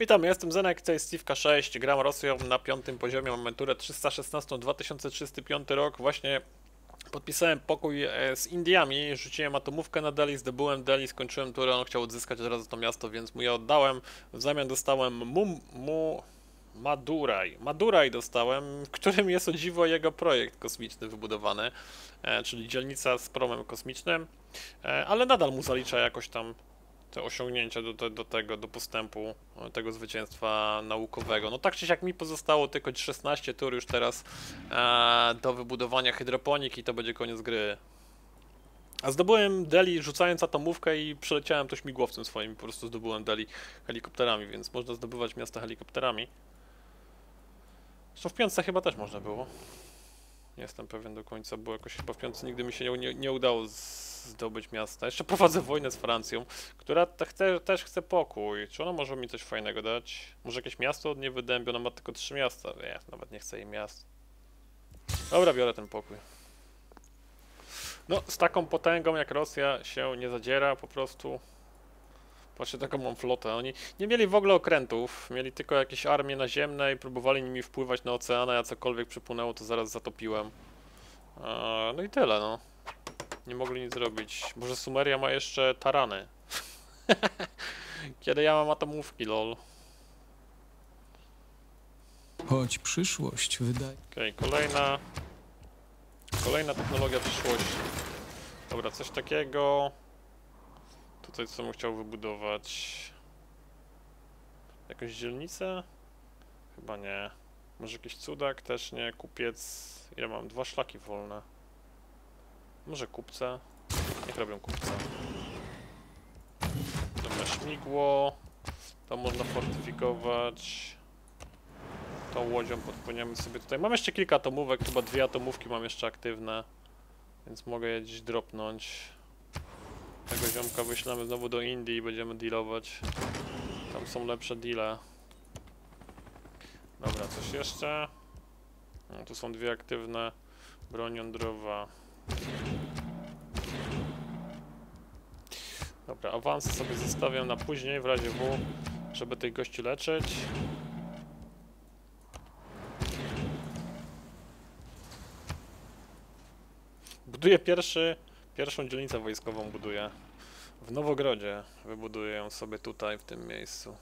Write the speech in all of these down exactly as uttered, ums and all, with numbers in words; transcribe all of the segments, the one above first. Witam, jestem Zenek, to jest Civka sześć, gram Rosją na piątym poziomie, mam turę trzysta szesnaście, dwa tysiące trzysta piąty rok, właśnie podpisałem pokój z Indiami, rzuciłem atomówkę na Delhi, zdobyłem Delhi, skończyłem turę, on chciał odzyskać od razu to miasto, więc mu je oddałem, w zamian dostałem mu... mu... Madurai. Madurai dostałem, w którym jest o dziwo jego projekt kosmiczny wybudowany, e, czyli dzielnica z promem kosmicznym, e, ale nadal mu zalicza jakoś tam te osiągnięcia do, do, do tego, do postępu tego zwycięstwa naukowego. No tak czy siak mi pozostało tylko szesnaście tur już teraz e, do wybudowania hydroponiki i to będzie koniec gry. A zdobyłem Delhi rzucając atomówkę i przeleciałem to śmigłowcem swoim i po prostu zdobyłem Delhi helikopterami, więc można zdobywać miasta helikopterami. Zresztą w piątce chyba też można było. Nie jestem pewien do końca, bo jakoś chyba w piątce nigdy mi się nie, nie, nie udało zdobyć miasta. Jeszcze prowadzę wojnę z Francją, która te, te, też chce pokój. Czy ona może mi coś fajnego dać? Może jakieś miasto od niej wydębi? Ona ma tylko trzy miasta. Nie, nawet nie chce jej miast. Dobra, biorę ten pokój. No, z taką potęgą jak Rosja się nie zadziera po prostu. Patrzcie, taką mam flotę. Oni nie mieli w ogóle okrętów, mieli tylko jakieś armie naziemne i próbowali nimi wpływać na oceany, a cokolwiek przypłynęło, to zaraz zatopiłem. Eee, no i tyle, no. Nie mogli nic zrobić. Może Sumeria ma jeszcze tarany. Kiedy ja mam atomówki, lol. Choć przyszłość wydaje... Okej, okay, kolejna... Kolejna technologia przyszłości. Dobra, coś takiego... Tutaj co bym chciał wybudować? Jakąś dzielnicę? Chyba nie. Może jakiś cudak? Też nie. Kupiec. Ile mam? Dwa szlaki wolne. Może kupce? Niech robią kupce. Dobra, śmigło. To można fortyfikować. Tą łodzią podpłyniemy sobie tutaj. Mam jeszcze kilka atomówek. Chyba dwie atomówki mam jeszcze aktywne. Więc mogę je gdzieś dropnąć. Tego ziomka wyślemy znowu do Indii i będziemy dealować. Tam są lepsze deale. Dobra, coś jeszcze? No, tu są dwie aktywne. Broń jądrowa. Dobra, awansy sobie zostawiam na później, w razie W, żeby tych gości leczyć. Buduję pierwszy... Pierwszą dzielnicę wojskową buduję w Nowogrodzie. Wybuduję ją sobie tutaj, w tym miejscu.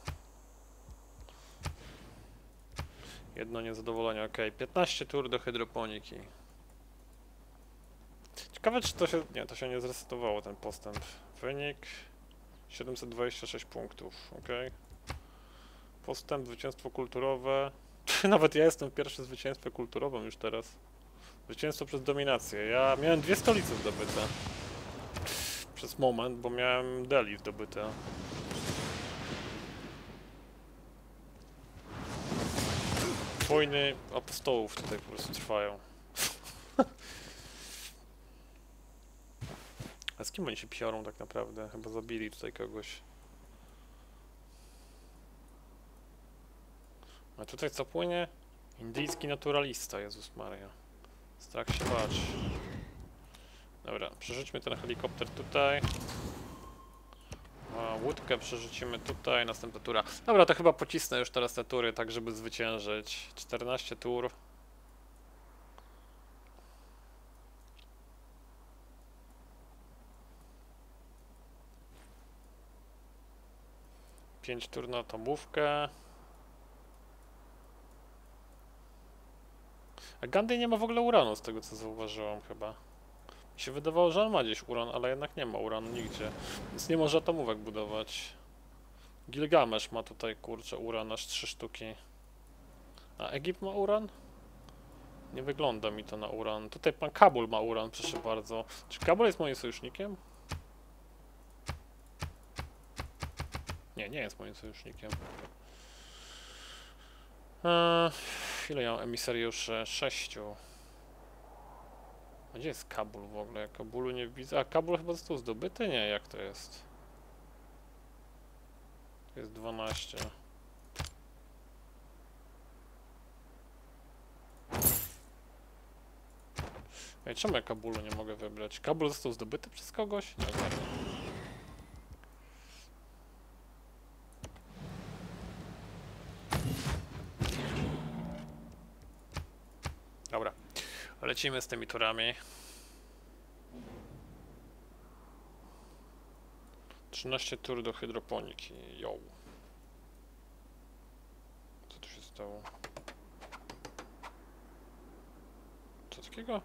Jedno niezadowolenie, ok. piętnaście tur do hydroponiki. Ciekawe, czy to się... Nie, to się nie zresetowało, ten postęp. Wynik... siedemset dwadzieścia sześć punktów, ok. Postęp, zwycięstwo kulturowe. Nawet ja jestem w pierwszym zwycięstwie kulturowym już teraz. Zwycięstwo przez dominację. Ja miałem dwie stolice zdobyte. Przez moment, bo miałem Delhi zdobyte. Wojny apostołów tutaj po prostu trwają. A z kim oni się piorą tak naprawdę? Chyba zabili tutaj kogoś. A tutaj co płynie? Indyjski naturalista, Jezus Maria. Strach się bać. Dobra, przerzućmy ten helikopter tutaj. A, łódkę przerzucimy tutaj, następna tura. Dobra, to chyba pocisnę już teraz te tury, tak żeby zwyciężyć. czternaście tur. pięć tur na atomówkę. A Gandhi nie ma w ogóle uranu, z tego co zauważyłam chyba. Mi się wydawało, że on ma gdzieś uran, ale jednak nie ma uranu nigdzie. Więc nie może atomówek budować. Gilgamesz ma tutaj, kurczę, uran, aż trzy sztuki. A Egipt ma uran? Nie wygląda mi to na uran. Tutaj pan Kabul ma uran, proszę bardzo. Czy Kabul jest moim sojusznikiem? Nie, nie jest moim sojusznikiem. Eee, ile ja mam emisariuszy? Sześciu. Gdzie jest Kabul w ogóle? Ja Kabulu nie widzę. A Kabul chyba został zdobyty? Nie, jak to jest? To jest dwanaście. Ej, czemu ja Kabulu nie mogę wybrać? Kabul został zdobyty przez kogoś? Nie, nie. lecimy z tymi turami. trzynaście tur do hydroponiki. Yo. Co tu się stało? Co takiego?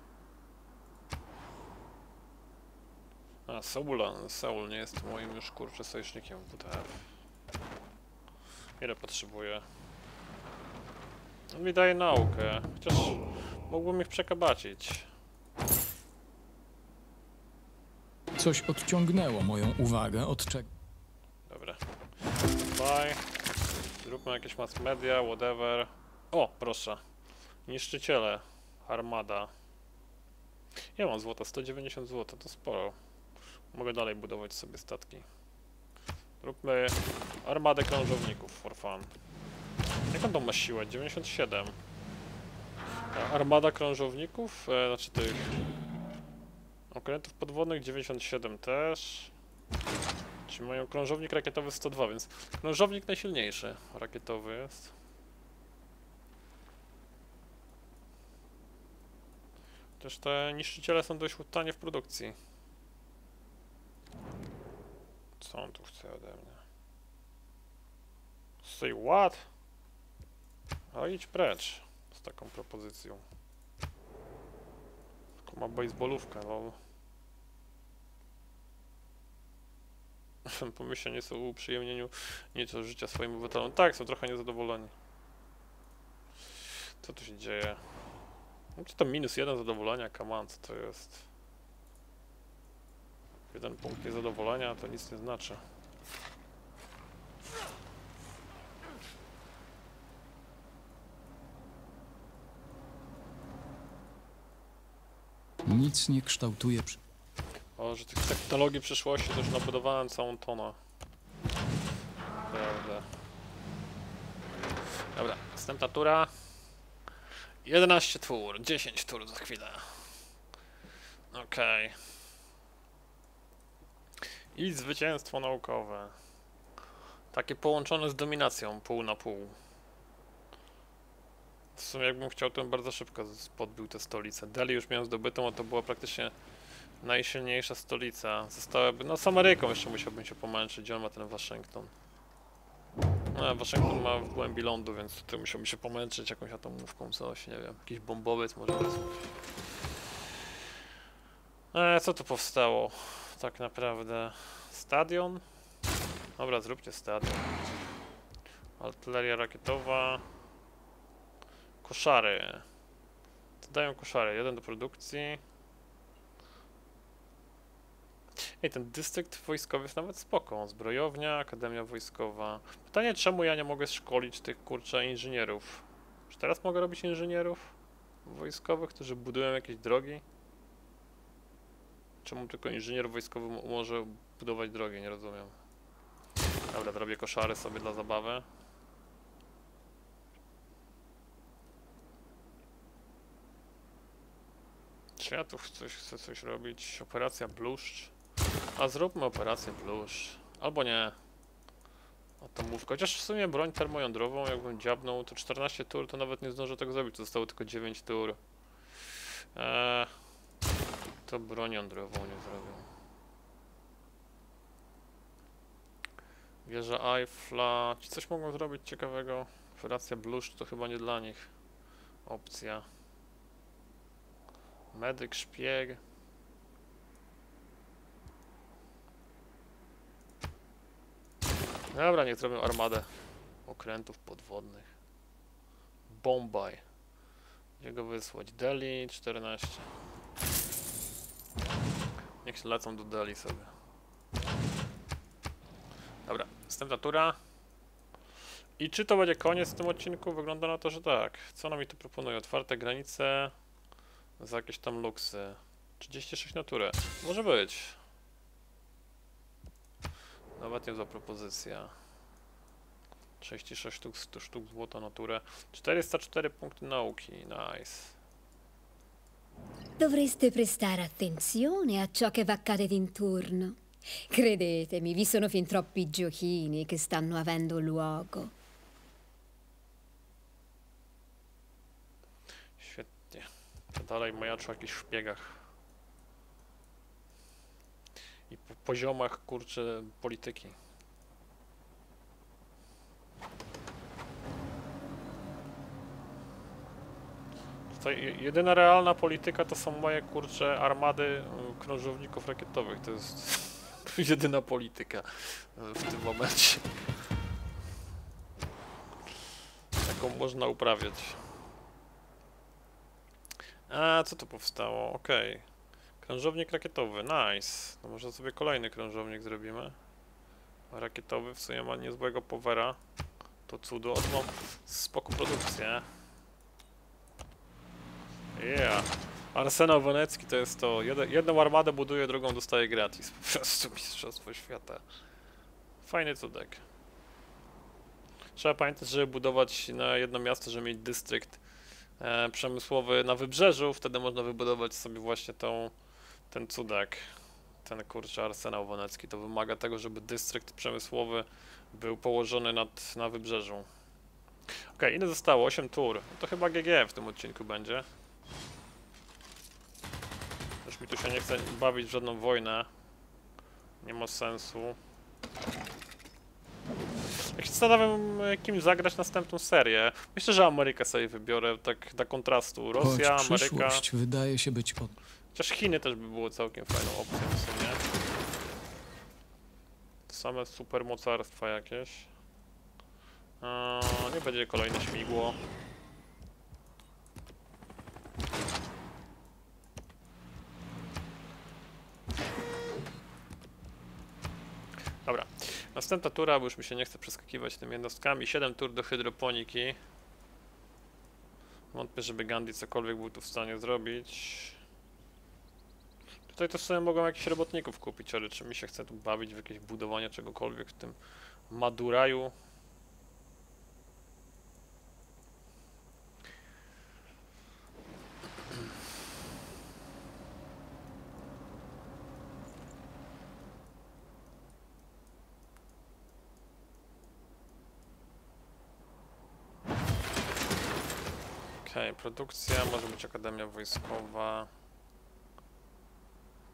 A, Soulan. Seul nie jest moim już kurczę sojusznikiem W T F. Ile potrzebuję? On mi daje naukę. Chociaż mógłbym ich przekabacić. Coś odciągnęło moją uwagę od czego. Dobra. Bye. Zróbmy jakieś mass media, whatever. O, proszę. Niszczyciele. Armada. Ja mam złota, sto dziewięćdziesiąt złota, to sporo. Mogę dalej budować sobie statki. Róbmy armadę krążowników for fun. Jaką to ma siłę? dziewięćdziesiąt siedem. Armada krążowników? E, znaczy tych... Okrętów podwodnych dziewięćdziesiąt siedem też. Czy mają krążownik rakietowy sto dwa, więc krążownik najsilniejszy rakietowy jest. Też te niszczyciele są dość tanie w produkcji. Co on tu chce ode mnie? Say what? A idź precz z taką propozycją. Tylko ma baseballówkę, lol. Pomyślenie są o uprzyjemnieniu nieco życia swoim obywatelom. Tak, są trochę niezadowoleni. Co tu się dzieje? Czy to minus jeden zadowolenia? Kaman, co to jest? Jeden punkt niezadowolenia to nic nie znaczy. Nic nie kształtuje przy... O, że tych technologii przyszłości to już nabudowałem całą tonę. Prawda. Dobra, następna tura. jedenaście tur, dziesięć tur za chwilę. Okej. Okay. I zwycięstwo naukowe. Takie połączone z dominacją, pół na pół. W sumie jakbym chciał, to bym bardzo szybko podbił tę stolicę. Delhi już miałem zdobytą, a to była praktycznie najsilniejsza stolica. Zostałaby... No z Ameryką jeszcze musiałbym się pomęczyć, gdzie on ma ten Waszyngton. No, Waszyngton ma w głębi lądu, więc tutaj musiałbym się pomęczyć jakąś atomówką, coś, nie wiem. Jakiś bombowiec może być. Eee, co tu powstało? Tak naprawdę stadion. Dobra, zróbcie stadion. Artyleria rakietowa. Koszary. Co dają koszary? Jeden do produkcji. Ej, ten dystrykt wojskowy jest nawet spoko. Zbrojownia, akademia wojskowa. Pytanie, czemu ja nie mogę szkolić tych kurczę inżynierów? Czy teraz mogę robić inżynierów wojskowych, którzy budują jakieś drogi? Czemu tylko inżynier wojskowy może budować drogi? Nie rozumiem. Dobra, robię koszary sobie dla zabawy. Czy ja tu coś, chcę coś robić? Operacja Bluszcz. A zróbmy operację Bluszcz. Albo nie. Atomówka. Chociaż w sumie broń termojądrową, jakbym dziabnął, to czternaście tur to nawet nie zdążę tak zrobić. To zostało tylko dziewięć tur. Eee... To broń jądrową nie zrobią. Wieża Eiffla. Czy coś mogą zrobić ciekawego? Operacja Bluszcz to chyba nie dla nich opcja. Medyk, szpieg. Dobra, niech zrobią armadę okrętów podwodnych. Bombaj. Gdzie go wysłać? Delhi czternaście. Niech się lecą do Delhi sobie. Dobra, następna tura. I czy to będzie koniec w tym odcinku? Wygląda na to, że tak. Co nam mi tu proponuje? Otwarte granice za jakieś tam luksy. trzydzieści sześć na turę. Może być. Nawet nie za propozycja. sześćdziesiąt sześć sztuk, sto sztuk złota na turę. czterysta cztery punkty nauki. Nice. Dovreste prestare attenzione a ciò che vi accade d'intorno. Credetemi, vi sono fin troppi giochini che stanno avendo luogo. Świetnie. To dalej majaczy o jakichś szpiegach. I po poziomach, kurczę, polityki. Tutaj jedyna realna polityka to są moje, kurczę, armady krążowników rakietowych. To jest jedyna polityka w tym momencie. Taką można uprawiać. A co tu powstało? Okej. Okay. Krążownik rakietowy, nice. To może sobie kolejny krążownik zrobimy. Rakietowy, w sumie ma niezłego powera. To cudo, odmą spoko produkcję. Yeah. Arsenał wenecki to jest to. Jedną armadę buduje, drugą dostaje gratis. Po prostu mistrzostwo świata. Fajny cudek. Trzeba pamiętać, żeby budować na jedno miasto, żeby mieć dystrykt e, przemysłowy na wybrzeżu. Wtedy można wybudować sobie właśnie tą, ten cudek. Ten kurczę arsenał wenecki. To wymaga tego, żeby dystrykt przemysłowy był położony nad, na wybrzeżu. Ok, ile zostało? osiem tur. To chyba G G w tym odcinku będzie. Już mi tu się nie chce bawić w żadną wojnę. Nie ma sensu. Jak się zastanawiam, kim zagrać następną serię. Myślę, że Amerykę sobie wybiorę, tak dla kontrastu. Rosja, Ameryka. Przyszłość wydaje się być pod... Chociaż Chiny też by było całkiem fajną opcją w sumie. Same supermocarstwa jakieś. Eee, nie będzie kolejne śmigło. Dobra, następna tura, bo już mi się nie chce przeskakiwać tymi jednostkami. siedem tur do hydroponiki. Wątpię, żeby Gandhi cokolwiek był tu w stanie zrobić. Tutaj też sobie mogą jakichś robotników kupić, ale czy mi się chce tu bawić w jakieś budowanie czegokolwiek w tym Maduraju? Produkcja, może być akademia wojskowa.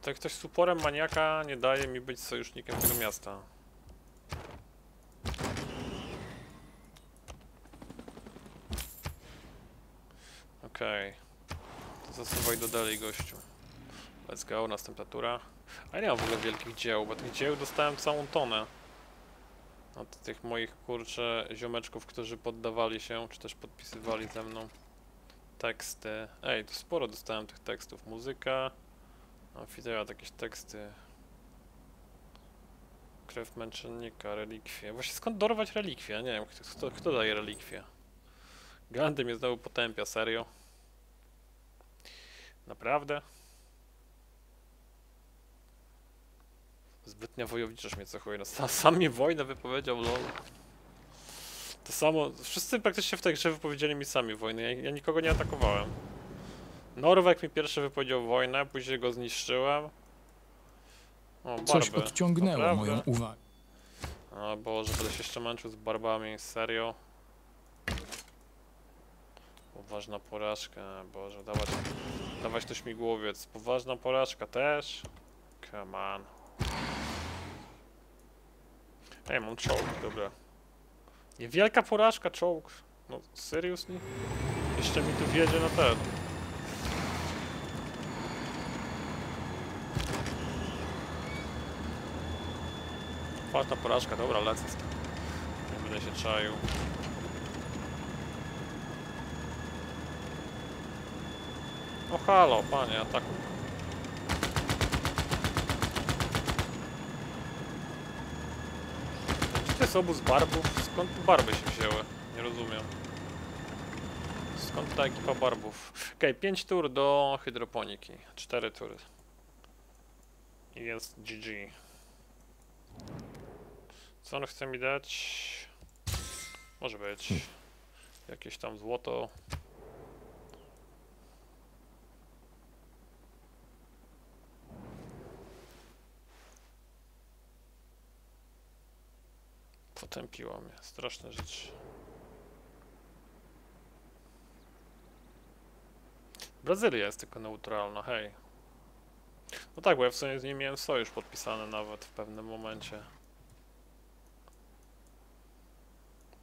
To jak ktoś z uporem maniaka nie daje mi być sojusznikiem tego miasta. Okej. Okay. To zasuwaj do dalej, gościu. Let's go, następna tura. A nie mam w ogóle wielkich dzieł, bo tych dzieł dostałem całą tonę. Od tych moich, kurczę, ziomeczków, którzy poddawali się, czy też podpisywali ze mną. Teksty. Ej, to sporo dostałem tych tekstów. Muzyka. Amfiteat, jakieś teksty. Krew męczennika, relikwie. Właśnie skąd dorwać relikwie? Nie wiem, kto, kto daje relikwie? Gandhi mnie znowu potępia, serio. Naprawdę? Zbytnia wojowniczość mnie cechuje. No, sam mi wojnę wypowiedział, lol. To samo, wszyscy praktycznie w tej grze wypowiedzieli mi sami wojnę, ja, ja nikogo nie atakowałem. Norwek mi pierwszy wypowiedział wojnę, później go zniszczyłem. O, coś odciągnęło naprawdę moją uwagę. O Boże, będę się jeszcze męczył z barbami, serio. Poważna porażka, Boże, dawać, dawać to śmigłowiec. Poważna porażka też? Come on. Ej, mam czołg, dobra. Niewielka porażka, czołg. No, seriously? Jeszcze mi tu wjedzie na ten. Ważna porażka, dobra, lecę z tym. Nie będę się czaił. O halo, panie, atakuj. To jest obóz barbów? Skąd barby się wzięły? Nie rozumiem. Skąd ta ekipa barbów? Okej, pięć tur do hydroponiki. cztery tury. I jest G G. Co on chce mi dać? Może być. Jakieś tam złoto. Potępiła mnie, straszne rzeczy. Brazylia jest tylko neutralna, hej. No tak, bo ja w sumie z nim miałem sojusz podpisany nawet w pewnym momencie.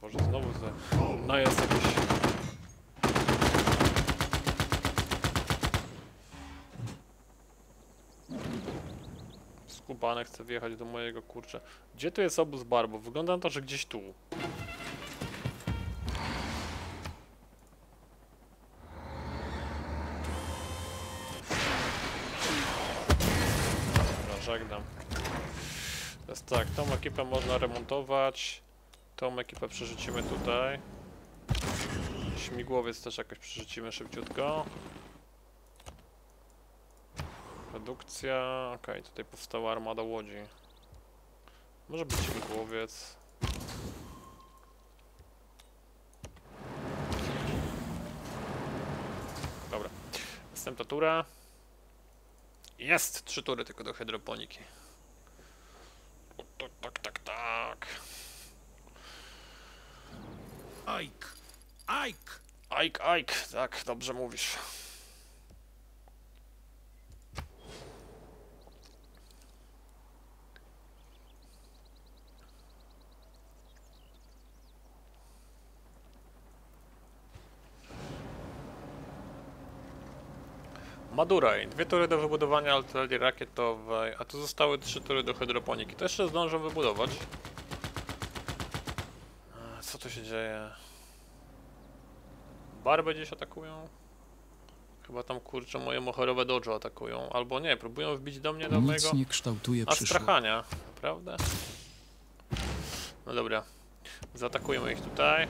Boże, znowu ze... No jest jakiś... Skubanek chce wjechać do mojego, kurczę. Gdzie tu jest obóz Barbo? Wygląda na to, że gdzieś tu. Żegnam. To jest tak, tą ekipę można remontować. Tą ekipę przerzucimy tutaj. Śmigłowiec też jakoś przerzucimy szybciutko. Produkcja. Okej, okay, tutaj powstała armada łodzi. Może być śmigłowiec. Dobra. Następna tura. Jest! Trzy tury tylko do hydroponiki. O, tak, tak, tak, tak. Ike! Ike! Ike, Ike! Tak, dobrze mówisz. Maduraj, dwie tury do wybudowania artylerii rakietowej, a tu zostały trzy tury do hydroponiki. To jeszcze zdążą wybudować. Co tu się dzieje? Barby gdzieś atakują? Chyba tam, kurczę, moje moherowe dojo atakują. Albo nie, próbują wbić do mnie, do mojego Astrachania. Prawda? No dobra. Zaatakujemy ich tutaj.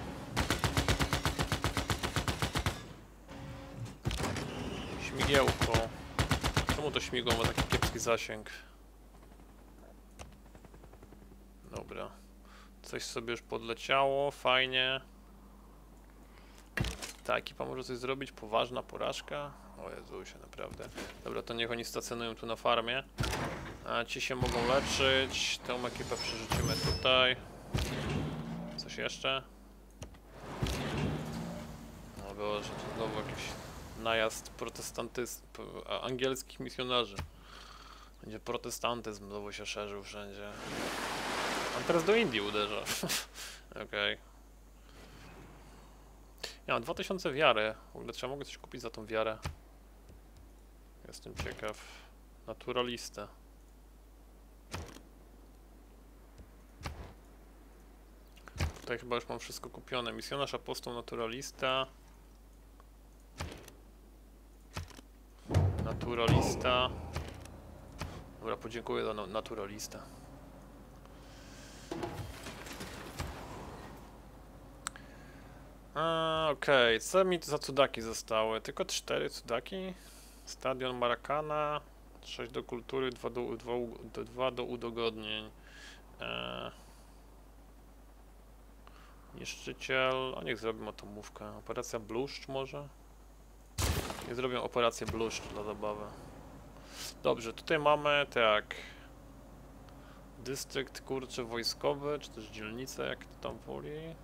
Śmigiełko. Czemu to śmigło ma taki kiepski zasięg? Dobra. Coś sobie już podleciało, fajnie. Ta ekipa może coś zrobić, poważna porażka. O Jezusie, naprawdę. Dobra, to niech oni stacjonują tu na farmie. A ci się mogą leczyć. Tą ekipę przerzucimy tutaj. Coś jeszcze? No było, że to znowu jakiś najazd protestantyzm, angielskich misjonarzy. Będzie protestantyzm, znowu się szerzył wszędzie. A teraz do Indii uderza. Okej. Okay. Ja mam dwa tysiące wiary. W ogóle czy ja mogę coś kupić za tą wiarę? Jestem ciekaw. Naturalistę. Tutaj chyba już mam wszystko kupione. Misjonarz, apostoł, naturalista. Naturalista. Dobra, podziękuję za naturalista. Okej, okay. Co mi za cudaki zostały? Tylko cztery cudaki. Stadion Maracana, sześć do kultury, dwa do, dwa, dwa do udogodnień. Eee. Niszczyciel, a niech zrobią atomówkę. Operacja Bluszcz może? I zrobią operację bluszcz dla zabawy. Dobrze, tutaj mamy tak. Dystrykt kurczę wojskowy, czy też dzielnicę, jak to tam woli.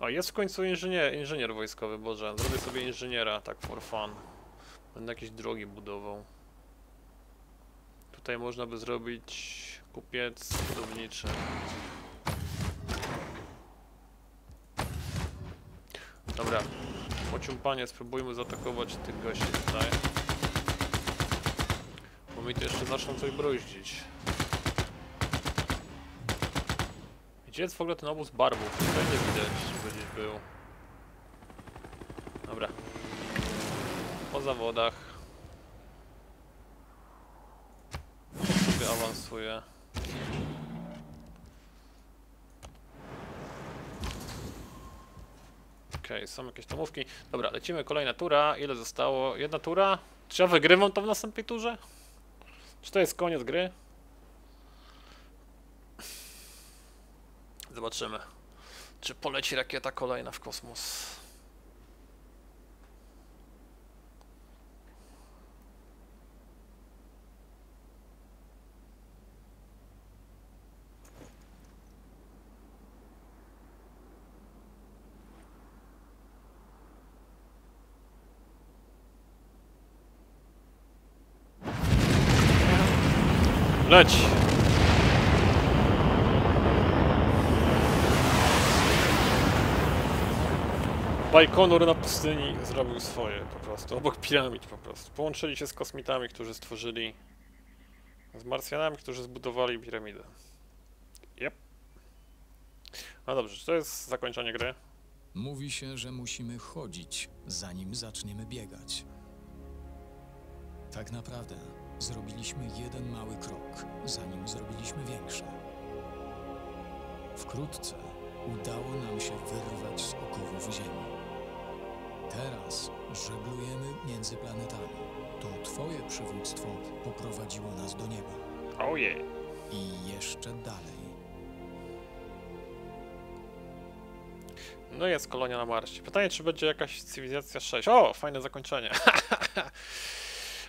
A jest w końcu inżynier, inżynier wojskowy, Boże. Zrobię sobie inżyniera, tak for fun. Będę jakieś drogi budował. Tutaj można by zrobić kupiec budowniczy. Dobra. Pociąpanie, spróbujmy zaatakować tych gości tutaj. Bo mi to jeszcze zaczną coś bruździć. Gdzie jest w ogóle ten obóz barbów? Tutaj nie widać, żeby gdzieś był. Dobra. Po zawodach. Sobie awansuję. Okej, okay, są jakieś tomówki. Dobra, lecimy, kolejna tura. Ile zostało? Jedna tura? Czy ja wygrywam to w następnej turze? Czy to jest koniec gry? Zobaczymy. Czy poleci rakieta kolejna w kosmos? Leć! Bajkonur na pustyni zrobił swoje po prostu, obok piramid po prostu. Połączyli się z kosmitami, którzy stworzyli... Z Marsjanami, którzy zbudowali piramidę. Yep. No dobrze, czy to jest zakończenie gry? Mówi się, że musimy chodzić, zanim zaczniemy biegać. Tak naprawdę zrobiliśmy jeden mały krok, zanim zrobiliśmy większy. Wkrótce udało nam się wyrwać z okowów Ziemi. Teraz żeglujemy między planetami. To twoje przywództwo poprowadziło nas do nieba. Ojej. I jeszcze dalej. No jest kolonia na Marsie. Pytanie, czy będzie jakaś cywilizacja sześć. O, fajne zakończenie.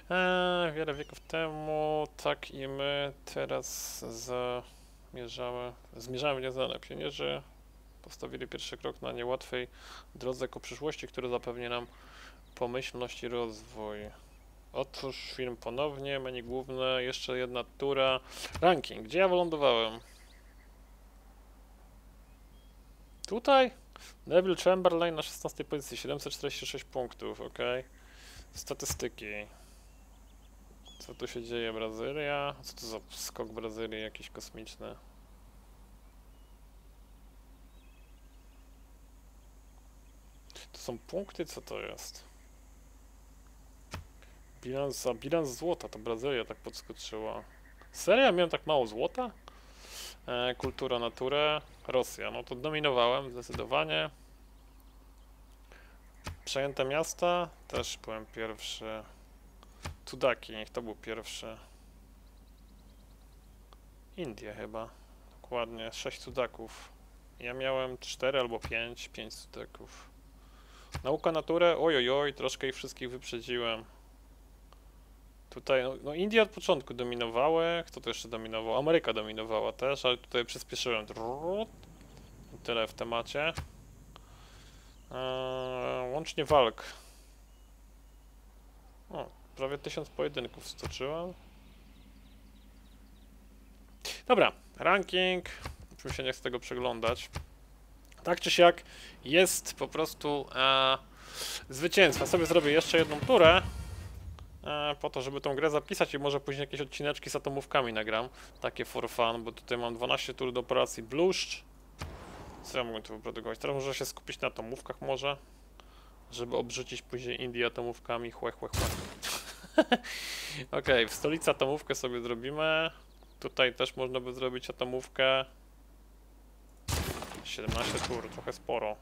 Eee, wiele wieków temu, tak i my teraz zamierzamy, zmierzamy w nieznane. Pionierzy postawili pierwszy krok na niełatwej drodze ku przyszłości, która zapewni nam pomyślność i rozwój. Otwórz film ponownie, menu główne, jeszcze jedna tura. Ranking, gdzie ja wylądowałem? Tutaj? Neville Chamberlain na szesnastej pozycji, siedemset czterdzieści sześć punktów, ok. Statystyki. Co tu się dzieje? Brazylia? Co to za skok Brazylii jakiś kosmiczny? To są punkty? Co to jest? Bilans, a bilans złota, to Brazylia tak podskoczyła. Serio? Miałem tak mało złota? E, kultura, naturę. Rosja, no to dominowałem zdecydowanie. Przejęte miasta, też byłem pierwszy. Tudaki, niech to był pierwszy. Indie chyba, dokładnie, sześć Tudaków. Ja miałem cztery albo pięć, pięć Tudaków. Nauka, naturę, ojojoj, troszkę ich wszystkich wyprzedziłem. Tutaj, no, no Indie od początku dominowały, kto to jeszcze dominował? Ameryka dominowała też, ale tutaj przyspieszyłem. Tyle w temacie. Eee, łącznie walk. O, prawie tysiąc pojedynków stoczyłem. Dobra, ranking. Już mi się nie chce tego przeglądać. Tak czy siak jest po prostu e, zwycięstwo. Sobie zrobię jeszcze jedną turę. Po to, żeby tą grę zapisać i może później jakieś odcineczki z atomówkami nagram. Takie for fun, bo tutaj mam dwanaście tur do operacji Bluszcz. Co ja mogę tu wyprodukować? Teraz muszę się skupić na atomówkach może. Żeby obrzucić później Indie atomówkami. Chłe, chłe, chłe. Okej, w stolicy atomówkę sobie zrobimy. Tutaj też można by zrobić atomówkę. siedemnaście tur, trochę sporo.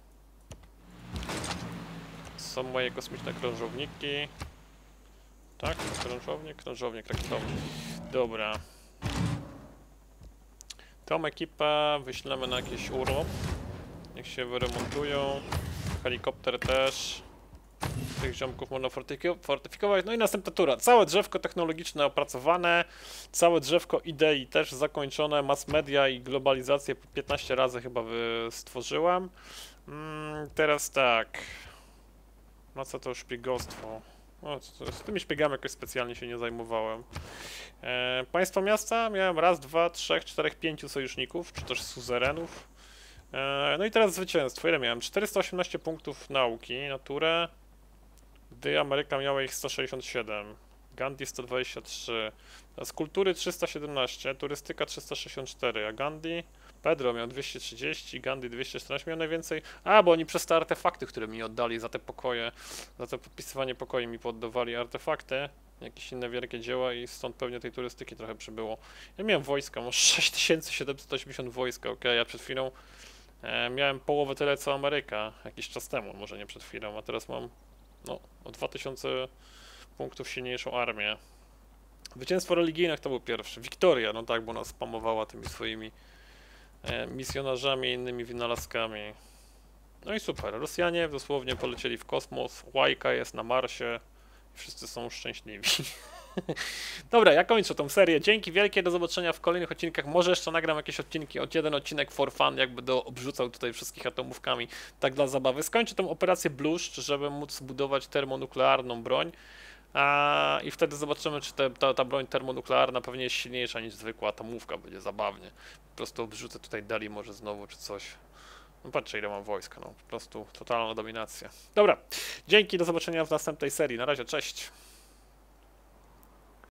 Są moje kosmiczne krążowniki. Tak, krążownik, krążownik, rakietowy. Dobra. Tą ekipę wyślemy na jakiś urlop. Niech się wyremontują. Helikopter też. Tych ziomków można fortyfikować. No i następna tura. Całe drzewko technologiczne opracowane. Całe drzewko idei też zakończone. Mass media i globalizację piętnaście razy chyba stworzyłem. Mm, teraz tak. No co to szpiegostwo? O, z tymi szpiegami jakoś specjalnie się nie zajmowałem. E, państwo miasta miałem raz, dwa, trzech, czterech, pięciu sojuszników, czy też suzerenów. E, no i teraz zwycięstwo. Ile miałem? czterysta osiemnaście punktów nauki, naturę. Gdy Ameryka miała ich sto sześćdziesiąt siedem. Gandhi sto dwadzieścia trzy. Z kultury trzysta siedemnaście, turystyka trzysta sześćdziesiąt cztery, a Gandhi... Pedro miał dwieście trzydzieści, Gandhi dwieście czternaście, miał najwięcej. A, bo oni przez te artefakty, które mi oddali za te pokoje, za to podpisywanie pokoi mi poddawali artefakty, jakieś inne wielkie dzieła i stąd pewnie tej turystyki trochę przybyło. Ja miałem wojska, może sześć tysięcy siedemset osiemdziesiąt wojska, ok, ja przed chwilą e, miałem połowę tyle co Ameryka, jakiś czas temu, może nie przed chwilą, a teraz mam, no, o dwa tysiące punktów silniejszą armię. Zwycięstwo religijne to był pierwszy, Wiktoria, no tak, bo ona spamowała tymi swoimi misjonarzami i innymi wynalazkami. No i super, Rosjanie dosłownie polecieli w kosmos, Łajka jest na Marsie i wszyscy są szczęśliwi. Dobra, ja kończę tą serię. Dzięki wielkie, do zobaczenia w kolejnych odcinkach. Może jeszcze nagram jakieś odcinki, od jeden odcinek for fun, jakby do obrzucał tutaj wszystkich atomówkami, tak dla zabawy. Skończę tą operację Bluszcz, żeby móc zbudować termonuklearną broń. A, i wtedy zobaczymy, czy te, ta, ta broń termonuklearna pewnie jest silniejsza niż zwykła atomówka, będzie zabawnie. Po prostu odrzucę tutaj Delhi może znowu, czy coś. No patrzę, ile mam wojska, no po prostu totalna dominacja. Dobra, dzięki, do zobaczenia w następnej serii. Na razie, cześć!